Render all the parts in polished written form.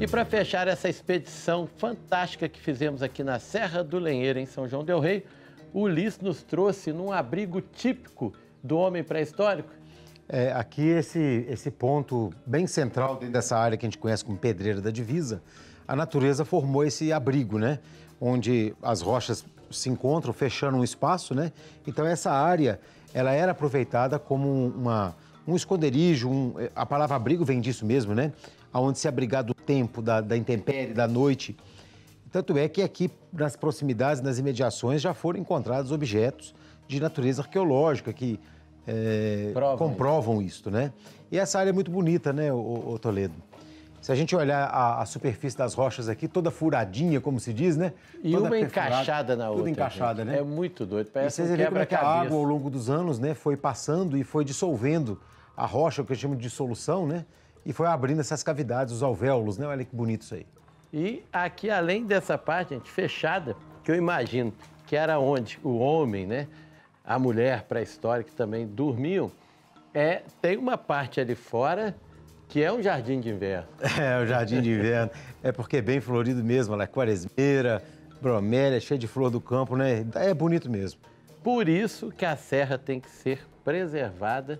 E para fechar essa expedição fantástica que fizemos aqui na Serra do Lenheiro, em São João del Rei, o Ulisses nos trouxe num abrigo típico do homem pré-histórico. É, aqui esse ponto bem central dentro dessa área que a gente conhece como Pedreira da Divisa, a natureza formou esse abrigo, né? Onde as rochas se encontram, fechando um espaço, né? Então essa área, ela era aproveitada como um esconderijo, a palavra abrigo vem disso mesmo, né? Aonde se abrigar do tempo, da intempérie, da noite. Tanto é que aqui, nas proximidades, nas imediações, já foram encontrados objetos de natureza arqueológica que comprovam isso, né? E essa área é muito bonita, né, o Toledo? Se a gente olhar a superfície das rochas aqui, toda furadinha, como se diz, né? E toda uma encaixada na outra. Tudo encaixada, gente. Né? É muito doido. Parece um quebra-cabeça. A água, ao longo dos anos, né, foi passando e foi dissolvendo a rocha, o que a gente chama de dissolução, né? E foi abrindo essas cavidades, os alvéolos, né? Olha que bonito isso aí. E aqui, além dessa parte, gente, fechada, que eu imagino que era onde o homem, né, a mulher pré-histórica também dormiam, tem uma parte ali fora que é um jardim de inverno. É, o jardim de inverno. É porque é bem florido mesmo, ela é quaresmeira, bromélia, cheia de flor do campo, né? É bonito mesmo. Por isso que a serra tem que ser preservada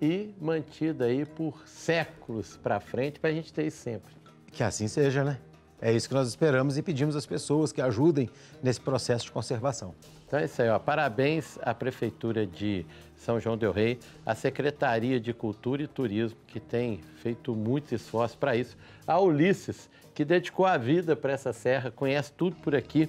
e mantida aí por séculos para frente, para a gente ter isso sempre. Que assim seja, né? É isso que nós esperamos e pedimos às pessoas que ajudem nesse processo de conservação. Então é isso aí, ó. Parabéns à Prefeitura de São João del Rei, à Secretaria de Cultura e Turismo, que tem feito muito esforço para isso, a Ulisses, que dedicou a vida para essa serra, conhece tudo por aqui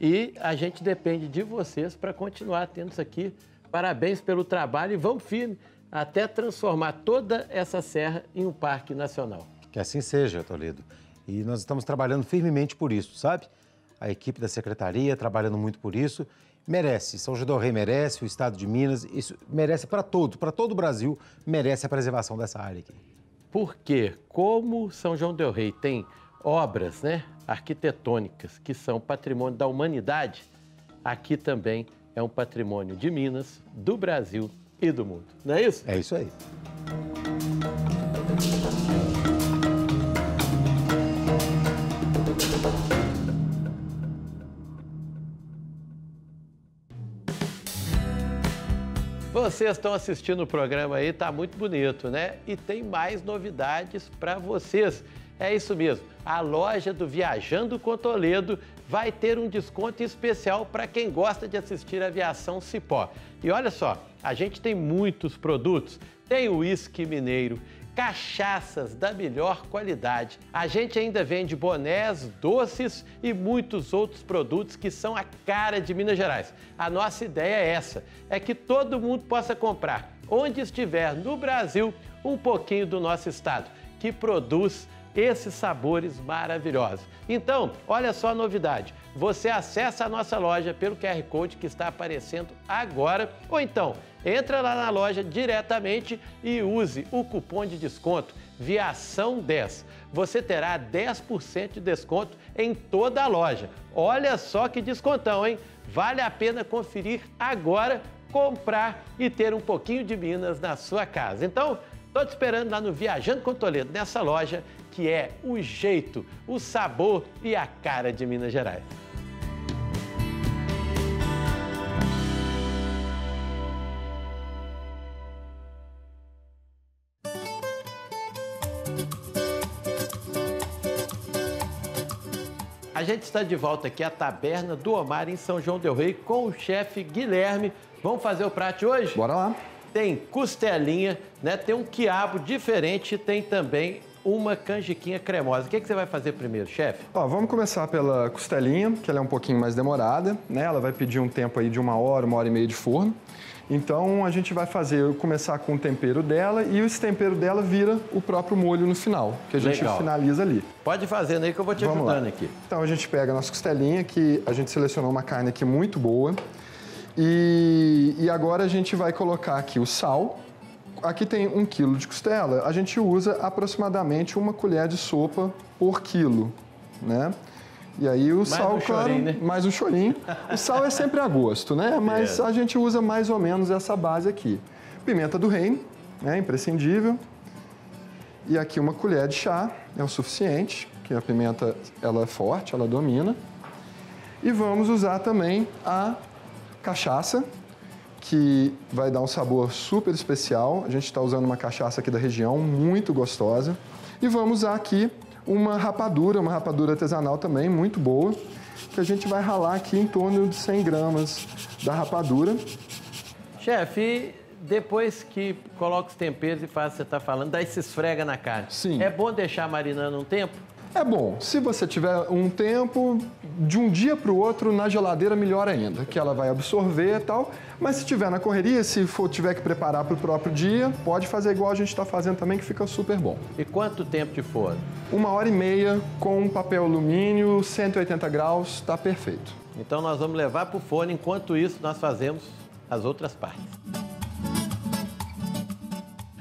e a gente depende de vocês para continuar tendo isso aqui. Parabéns pelo trabalho e vamos firme até transformar toda essa serra em um parque nacional. Que assim seja, Toledo. E nós estamos trabalhando firmemente por isso, sabe? A equipe da Secretaria trabalhando muito por isso. Merece, São João del Rei merece, o Estado de Minas, isso merece para todo o Brasil, merece a preservação dessa área aqui. Porque como São João del Rei tem obras, né, arquitetônicas que são patrimônio da humanidade, aqui também é um patrimônio de Minas, do Brasil e do mundo. Não é isso? É isso aí. Vocês estão assistindo o programa aí, tá muito bonito, né? E tem mais novidades para vocês. É isso mesmo, a loja do Viajando com Toledo vai ter um desconto especial para quem gosta de assistir a Viação Cipó. E olha só, a gente tem muitos produtos, tem uísque mineiro, cachaças da melhor qualidade. A gente ainda vende bonés, doces e muitos outros produtos que são a cara de Minas Gerais. A nossa ideia é essa, que todo mundo possa comprar, onde estiver no Brasil, um pouquinho do nosso estado, que produz esses sabores maravilhosos. Então, olha só a novidade, você acessa a nossa loja pelo QR Code que está aparecendo agora, ou então, entra lá na loja diretamente e use o cupom de desconto VIAÇÃO10. Você terá 10% de desconto em toda a loja. Olha só que descontão, hein? Vale a pena conferir agora, comprar e ter um pouquinho de Minas na sua casa. Então, estou te esperando lá no Viajando com Toledo, nessa loja que é o jeito, o sabor e a cara de Minas Gerais. A gente está de volta aqui à Taberna do Omar, em São João del Rei, com o chefe Guilherme. Vamos fazer o prato hoje? Bora lá! Tem costelinha, né? Tem um quiabo diferente e tem também uma canjiquinha cremosa. O que você vai fazer primeiro, chefe? Ó, vamos começar pela costelinha, que ela é um pouquinho mais demorada, né? Ela vai pedir um tempo aí de 1 hora, 1 hora e meia de forno. Então a gente vai começar com o tempero dela e esse tempero dela vira o próprio molho no final, que a gente finaliza ali. Pode fazendo aí que eu vou te ajudando aqui. Então a gente pega a nossa costelinha, que a gente selecionou uma carne aqui muito boa. E agora a gente vai colocar aqui o sal. Aqui tem 1 quilo de costela, a gente usa aproximadamente 1 colher de sopa por quilo, né? E aí o sal, claro, mais um chorinho. O sal é sempre a gosto, né? Mas a gente usa mais ou menos essa base aqui. Pimenta do reino, né? Imprescindível. E aqui 1 colher de chá, é o suficiente. que a pimenta ela é forte, ela domina. E vamos usar também a cachaça, que vai dar um sabor super especial. A gente está usando uma cachaça aqui da região, muito gostosa. E vamos usar aqui uma rapadura artesanal também, muito boa, que a gente vai ralar aqui em torno de 100 gramas da rapadura. Chefe, depois que coloca os temperos e faz o que você está falando, daí se esfrega na carne. Sim. É bom deixar marinando um tempo? É bom. Se você tiver um tempo, de um dia para o outro, na geladeira, melhor ainda, que ela vai absorver e tal. Mas se tiver na correria, se for, tiver que preparar para o próprio dia, pode fazer igual a gente está fazendo também, que fica super bom. E quanto tempo de forno? 1h30 com papel alumínio, 180 graus, está perfeito. Então nós vamos levar para o forno, enquanto isso nós fazemos as outras partes.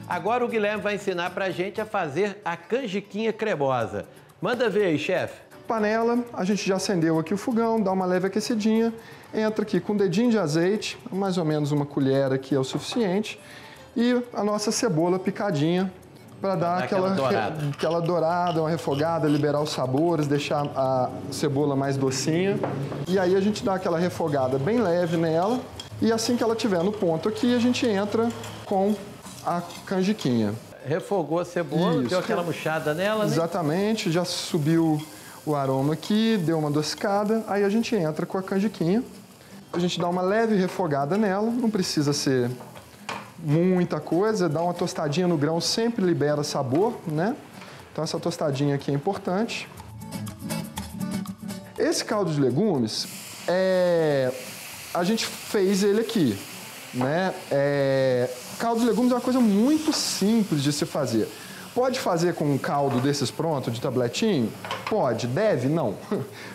Agora o Guilherme vai ensinar para a gente a fazer a canjiquinha cremosa. Manda ver aí, chefe. Panela, a gente já acendeu aqui o fogão, dá uma leve aquecidinha. Entra aqui com um dedinho de azeite, mais ou menos uma colher aqui é o suficiente. E a nossa cebola picadinha para dar aquela dourada, uma refogada, liberar os sabores, deixar a cebola mais docinha. E aí a gente dá aquela refogada bem leve nela. E assim que ela estiver no ponto aqui, a gente entra com a canjiquinha. Refogou a cebola, isso, deu aquela murchada nela, né? Exatamente, já subiu o aroma aqui, deu uma adocicada, aí a gente entra com a canjiquinha. A gente dá uma leve refogada nela, não precisa ser muita coisa, dá uma tostadinha no grão, sempre libera sabor, né? Então essa tostadinha aqui é importante. Esse caldo de legumes, a gente fez ele aqui, né? Caldo de legumes é uma coisa muito simples de se fazer. Pode fazer com um caldo desses pronto, de tabletinho? Pode. Deve? Não.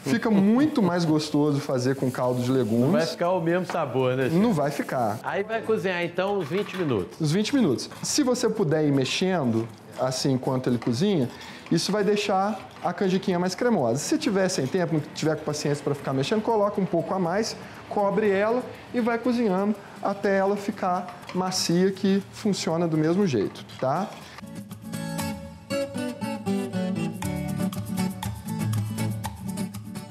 Fica muito mais gostoso fazer com caldo de legumes. Não vai ficar o mesmo sabor, né, gente? Não vai ficar. Aí vai cozinhar, então, uns 20 minutos. Uns 20 minutos. Se você puder ir mexendo, assim, enquanto ele cozinha, isso vai deixar a canjiquinha mais cremosa. Se tiver sem tempo, não tiver com paciência para ficar mexendo, coloca um pouco a mais, cobre ela e vai cozinhando até ela ficar macia, que funciona do mesmo jeito, tá?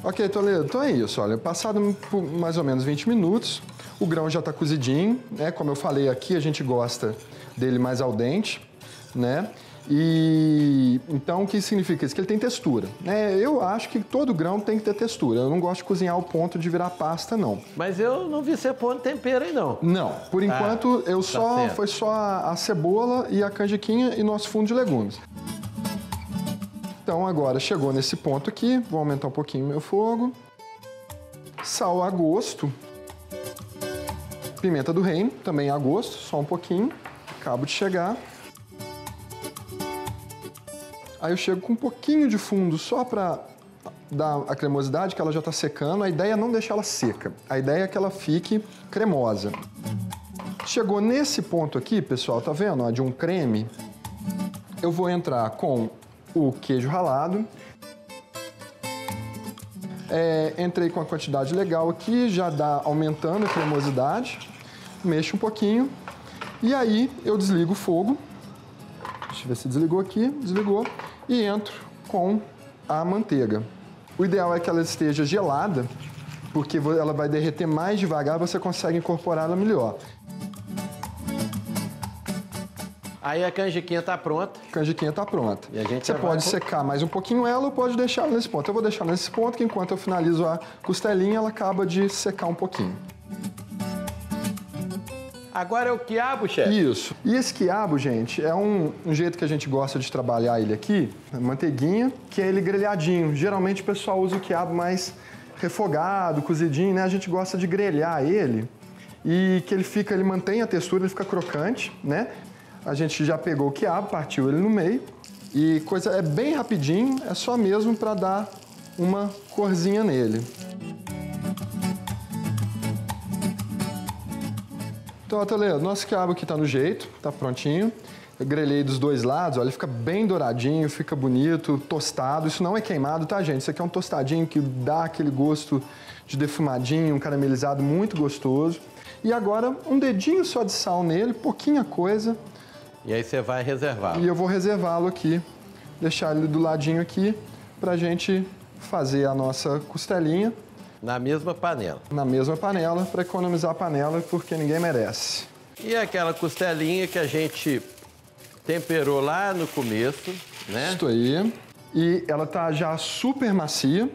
Ok, Toledo, então é isso. Olha, passado por mais ou menos 20 minutos, o grão já está cozidinho, né? Como eu falei aqui, a gente gosta dele mais al dente, né? E então o que significa isso? Que ele tem textura, né? Eu acho que todo grão tem que ter textura. Eu não gosto de cozinhar ao ponto de virar pasta, não. Mas eu não vi você pôr tempero aí, não. Não, por enquanto eu foi só a cebola e a canjiquinha e nosso fundo de legumes. Então agora chegou nesse ponto aqui, vou aumentar um pouquinho meu fogo. Sal a gosto. Pimenta do reino, também a gosto, só um pouquinho. Acabo de chegar. Aí eu chego com um pouquinho de fundo só para dar a cremosidade, que ela já está secando. A ideia é não deixar ela seca. A ideia é que ela fique cremosa. Chegou nesse ponto aqui, pessoal, tá vendo? Ó, de um creme. Eu vou entrar com o queijo ralado. Entrei com a quantidade legal aqui, já dá aumentando a cremosidade. Mexo um pouquinho. E aí eu desligo o fogo. Deixa eu ver se desligou aqui. Desligou. E entro com a manteiga. O ideal é que ela esteja gelada, porque ela vai derreter mais devagar, você consegue incorporar ela melhor. Aí a canjiquinha está pronta. A canjiquinha está pronta. E a gente você pode secar mais um pouquinho ela ou pode deixar nesse ponto. Eu vou deixar nesse ponto, que enquanto eu finalizo a costelinha, ela acaba de secar um pouquinho. Agora é o quiabo, chefe? Isso. E esse quiabo, gente, é um jeito que a gente gosta de trabalhar ele aqui, manteiguinha, que é ele grelhadinho. Geralmente o pessoal usa o quiabo mais refogado, cozidinho, né? A gente gosta de grelhar ele e que ele mantém a textura, ele fica crocante, né? A gente já pegou o quiabo, partiu ele no meio e é bem rapidinho, é só mesmo para dar uma corzinha nele. Então, Toledo, nosso quiabo aqui tá no jeito, tá prontinho. Eu grelhei dos dois lados, olha, ele fica bem douradinho, fica bonito, tostado. Isso não é queimado, tá, gente? Isso aqui é um tostadinho que dá aquele gosto de defumadinho, um caramelizado muito gostoso. E agora, um dedinho só de sal nele, pouquinha coisa. E aí você vai reservar. E eu vou reservá-lo aqui, deixar ele do ladinho aqui, para a gente fazer a nossa costelinha. Na mesma panela? Na mesma panela, para economizar a panela, porque ninguém merece. E aquela costelinha que a gente temperou lá no começo, né? Isso aí. E ela tá já super macia.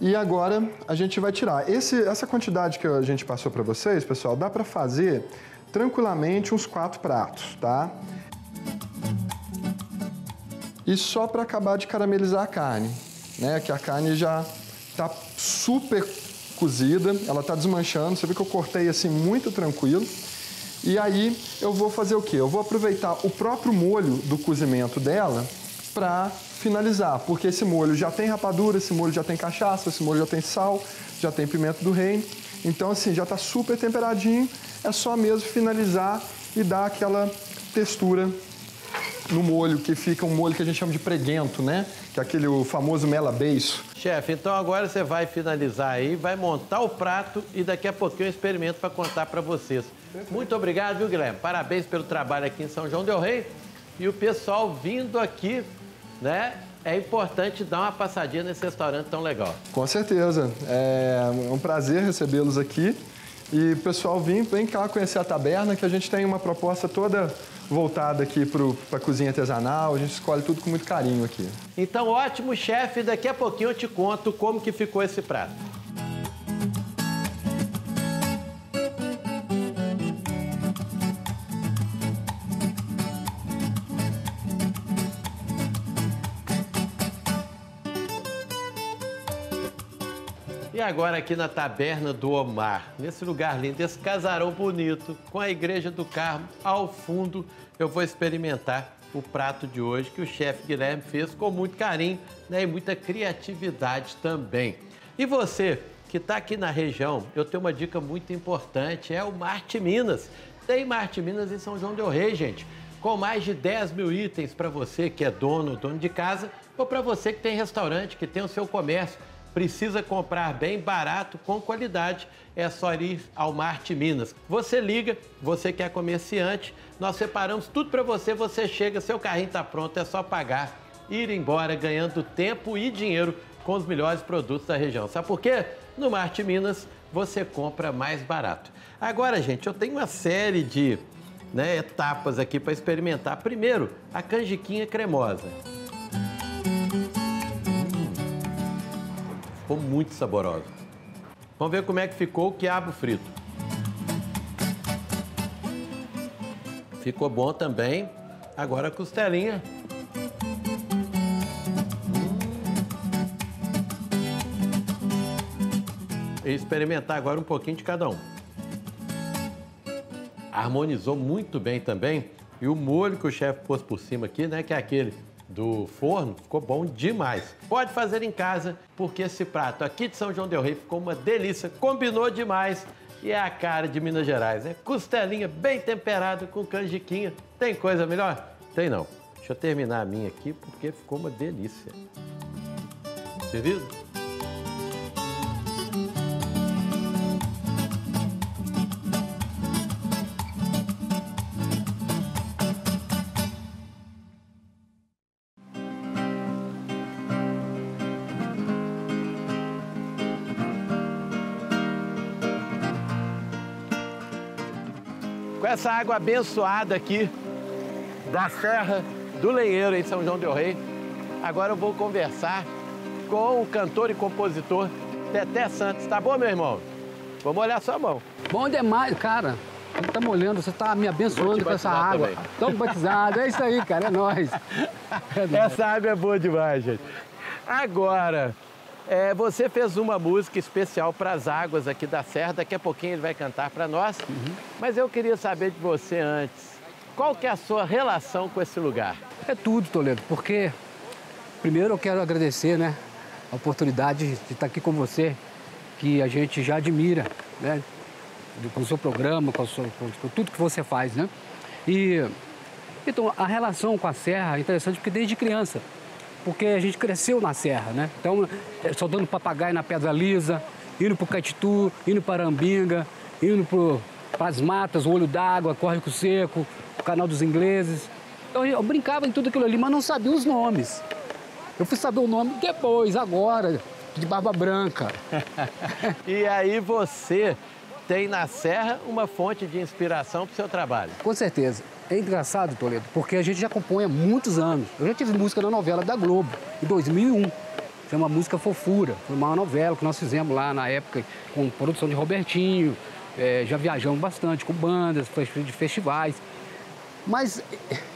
E agora a gente vai tirar. Essa quantidade que a gente passou para vocês, pessoal, dá para fazer tranquilamente uns 4 pratos, tá? E só para acabar de caramelizar a carne, né? Que a carne já tá super cozida, ela tá desmanchando. Você vê que eu cortei assim muito tranquilo. E aí eu vou fazer o quê? Eu vou aproveitar o próprio molho do cozimento dela para finalizar, porque esse molho já tem rapadura, esse molho já tem cachaça, esse molho já tem sal, já tem pimenta do reino. Então, assim, já tá super temperadinho, é só mesmo finalizar e dar aquela textura no molho, que fica um molho que a gente chama de preguento, né? Que é aquele o famoso mela-beiço. Chefe, então agora você vai finalizar aí, vai montar o prato e daqui a pouquinho eu experimento para contar para vocês. Muito obrigado, viu, Guilherme? Parabéns pelo trabalho aqui em São João del Rei. E o pessoal vindo aqui, né? É importante dar uma passadinha nesse restaurante tão legal. Com certeza. É um prazer recebê-los aqui. E o pessoal, vem cá conhecer a taberna, que a gente tem uma proposta toda voltada aqui para a cozinha artesanal. A gente escolhe tudo com muito carinho aqui. Então, ótimo, chefe. Daqui a pouquinho eu te conto como que ficou esse prato. E agora aqui na Taberna do Omar, nesse lugar lindo, esse casarão bonito, com a Igreja do Carmo ao fundo, eu vou experimentar o prato de hoje que o chefe Guilherme fez com muito carinho, né, e muita criatividade também. E você que está aqui na região, eu tenho uma dica muito importante, é o Marte Minas. Tem Marte Minas em São João del Rei, gente, com mais de 10 mil itens para você que é dono de casa, ou para você que tem restaurante, que tem o seu comércio. Precisa comprar bem, barato, com qualidade, é só ir ao Marte Minas. Você liga, você que é comerciante, nós separamos tudo para você, você chega, seu carrinho está pronto, é só pagar, ir embora ganhando tempo e dinheiro com os melhores produtos da região. Sabe por quê? No Marte Minas você compra mais barato. Agora, gente, eu tenho uma série de etapas aqui para experimentar. Primeiro, a canjiquinha cremosa. Ficou muito saborosa. Vamos ver como é que ficou o quiabo frito. Ficou bom também. Agora a costelinha. E experimentar agora um pouquinho de cada um. Harmonizou muito bem também. E o molho que o chefe pôs por cima aqui, né, que é aquele do forno, ficou bom demais. Pode fazer em casa, porque esse prato aqui de São João del Rei ficou uma delícia, combinou demais e é a cara de Minas Gerais, né? Costelinha bem temperada com canjiquinha. Tem coisa melhor? Tem não. Deixa eu terminar a minha aqui, porque ficou uma delícia. Servido? Essa água abençoada aqui da Serra do Lenheiro, em São João del Rei. Agora eu vou conversar com o cantor e compositor Teté Santos. Tá bom, meu irmão? Vamos olhar sua mão. Bom demais, cara. Você tá molhando, você tá me abençoando com essa água. Estamos batizados, é isso aí, cara, é nóis. Essa água é boa demais, gente. Agora, você fez uma música especial para as águas aqui da Serra, daqui a pouquinho ele vai cantar para nós. Uhum. Mas eu queria saber de você antes, qual que é a sua relação com esse lugar? É tudo, Toledo, porque primeiro eu quero agradecer, né, a oportunidade de estar aqui com você, que a gente já admira, né, com o seu programa, com tudo que você faz, né? E então a relação com a Serra é interessante porque desde criança, porque a gente cresceu na serra, né? Então, soldando papagaio na Pedra Lisa, indo pro Catitu, indo para Arambinga, indo para as matas, o Olho d'Água, Córrego Seco, o Canal dos Ingleses. Então, eu brincava em tudo aquilo ali, mas não sabia os nomes. Eu fui saber o nome depois, agora, de barba branca. E aí você tem na serra uma fonte de inspiração para o seu trabalho? Com certeza. É engraçado, Toledo, porque a gente já compõe há muitos anos. Eu já tive música na novela da Globo, em 2001. Chama Música Fofura. Foi uma novela que nós fizemos lá na época com produção de Robertinho. Já viajamos bastante com bandas, de festivais. Mas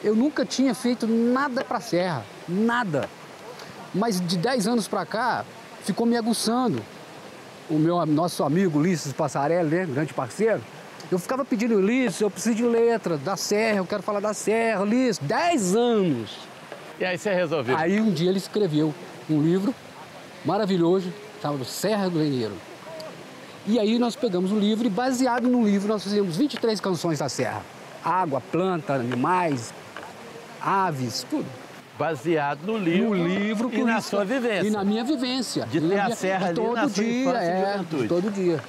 eu nunca tinha feito nada para a serra, nada. Mas de 10 anos para cá, ficou me aguçando. O nosso amigo Ulisses Passarelli, né, grande parceiro, eu ficava pedindo, Ulisses, eu preciso de letra da serra, eu quero falar da serra, Ulisses, 10 anos. E aí você resolveu? Aí um dia ele escreveu um livro maravilhoso, chamado Serra do Lenheiro. E aí nós pegamos o livro e, baseado no livro, nós fizemos 23 canções da serra. Água, planta, animais, aves, tudo. Baseado no livro, e na sua vivência. E na minha vivência. De ter a serra ali na sua infância e juventude. Todo dia.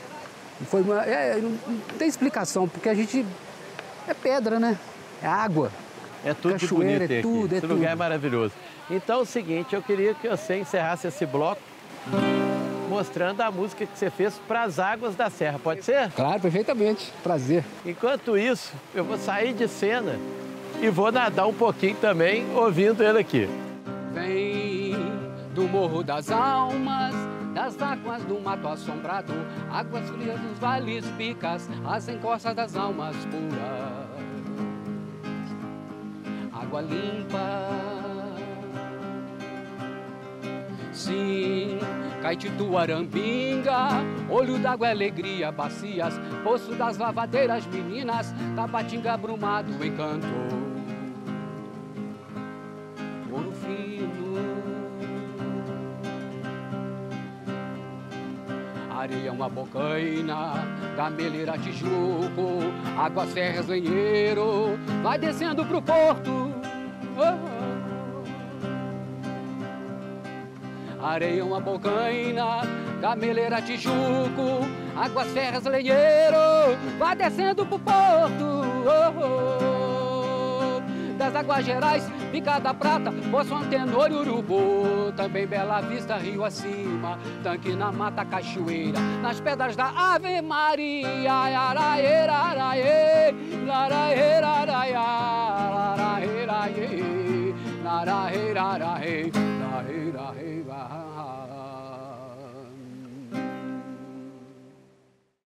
Foi uma, não tem explicação, porque a gente... É pedra, né? É água. É tudo de bonito aqui. É tudo, esse lugar é maravilhoso. Então é o seguinte, eu queria que você encerrasse esse bloco mostrando a música que você fez para as águas da serra. Pode ser? Claro, perfeitamente. Prazer. Enquanto isso, eu vou sair de cena e vou nadar um pouquinho também, ouvindo ele aqui. Vem do Morro das Almas, das águas do mato assombrado, águas frias dos vales, picas, as encostas das almas puras. Água limpa. Sim, Catitu, Arambinga, Olho d'Água, Alegria, Bacias, Poço das Lavadeiras, Meninas, Tapatinga, Brumado, Encanto, Ouro Fino, Areia, uma Bocaina, Cameleira, Tijuco, Água, Serra, Lenheiro, vai descendo pro porto. Oh, oh. Areia, uma Bocaina, Cameleira, Tijuco, Águas, Serras, Lenheiro, vai descendo pro porto. Oh, oh. Das Águas Gerais, Pica da Prata, Poço Antenor e Urubu, também Bela Vista, Rio acima, Tanque na Mata, Cachoeira, nas Pedras da Ave Maria. Araeira, araê, laraeira, araia, laraeira, araê, laraeira, araê. Hey, hey, hey,